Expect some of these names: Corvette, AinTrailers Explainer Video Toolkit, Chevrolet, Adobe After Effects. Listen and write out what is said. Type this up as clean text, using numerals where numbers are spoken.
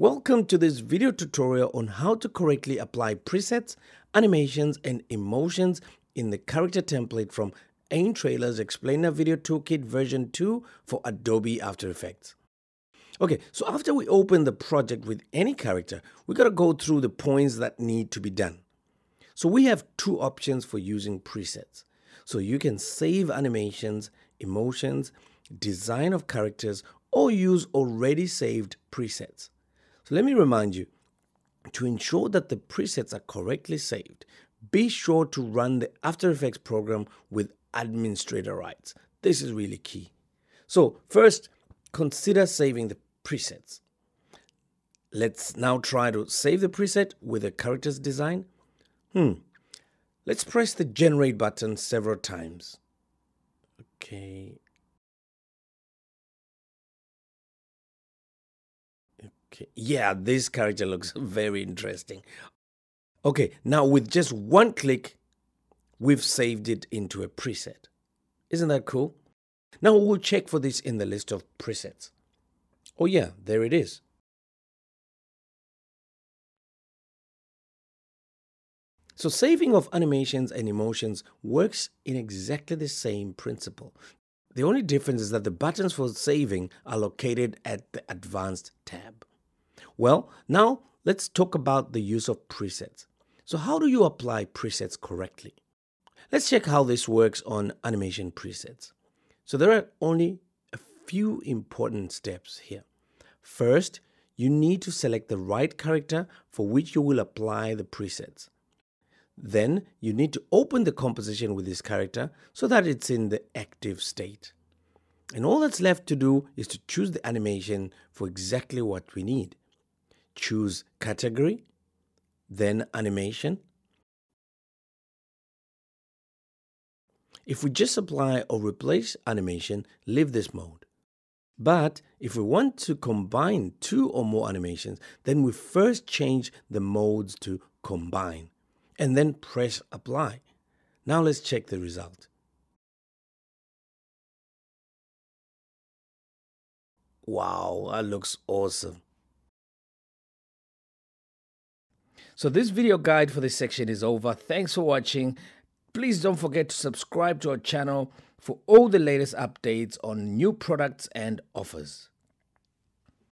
Welcome to this video tutorial on how to correctly apply presets, animations, and emotions in the character template from AinTrailers Explainer Video Toolkit version 2 for Adobe After Effects. Okay, so after we open the project with any character, we gotta go through the points that need to be done. So we have two options for using presets. So you can save animations, emotions, design of characters, or use already saved presets. Let me remind you, to ensure that the presets are correctly saved, be sure to run the After Effects program with administrator rights. This is really key. So first, consider saving the presets. Let's now try to save the preset with a character's design. Let's press the generate button several times. Okay, yeah, this character looks very interesting. Okay, now with just one click, we've saved it into a preset. Isn't that cool? Now we'll check for this in the list of presets. Oh yeah, there it is. So saving of animations and emotions works in exactly the same principle. The only difference is that the buttons for saving are located at the Advanced tab. Well, now let's talk about the use of presets. So how do you apply presets correctly? Let's check how this works on animation presets. So there are only a few important steps here. First, you need to select the right character for which you will apply the presets. Then you need to open the composition with this character so that it's in the active state. And all that's left to do is to choose the animation for exactly what we need. Choose category, then animation. If we just apply or replace animation, leave this mode. But if we want to combine two or more animations, then we first change the modes to combine and then press apply. Now let's check the result. Wow, that looks awesome. So this video guide for this section is over. Thanks for watching. Please don't forget to subscribe to our channel for all the latest updates on new products and offers.